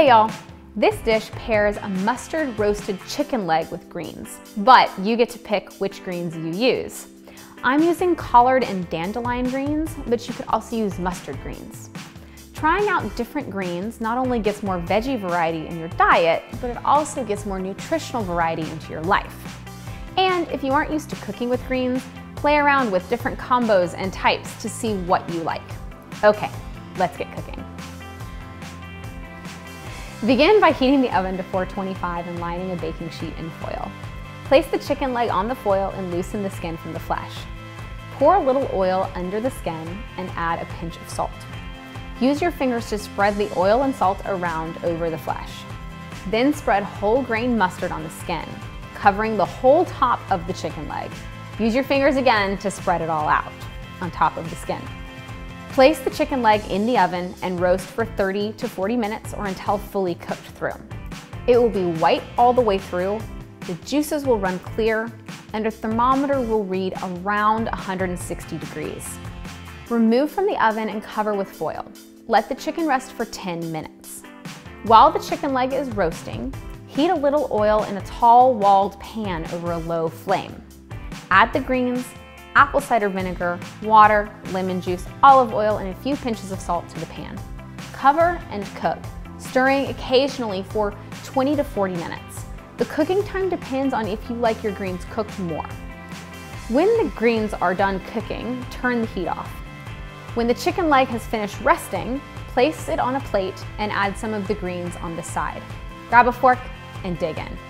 Hey y'all, this dish pairs a mustard roasted chicken leg with greens, but you get to pick which greens you use. I'm using collard and dandelion greens, but you could also use mustard greens. Trying out different greens not only gets more veggie variety in your diet, but it also gets more nutritional variety into your life. And if you aren't used to cooking with greens, play around with different combos and types to see what you like. Okay, let's get cooking. Begin by heating the oven to 425 and lining a baking sheet in foil. Place the chicken leg on the foil and loosen the skin from the flesh. Pour a little oil under the skin and add a pinch of salt. Use your fingers to spread the oil and salt around over the flesh. Then spread whole grain mustard on the skin, covering the whole top of the chicken leg. Use your fingers again to spread it all out on top of the skin. Place the chicken leg in the oven and roast for 30 to 40 minutes or until fully cooked through. It will be white all the way through, the juices will run clear, and a thermometer will read around 160 degrees. Remove from the oven and cover with foil. Let the chicken rest for 10 minutes. While the chicken leg is roasting, heat a little oil in a tall walled pan over a low flame. Add the greens, apple cider vinegar, water, lemon juice, olive oil, and a few pinches of salt to the pan. Cover and cook, stirring occasionally for 20 to 40 minutes. The cooking time depends on if you like your greens cooked more. When the greens are done cooking, turn the heat off. When the chicken leg has finished resting, place it on a plate and add some of the greens on the side. Grab a fork and dig in.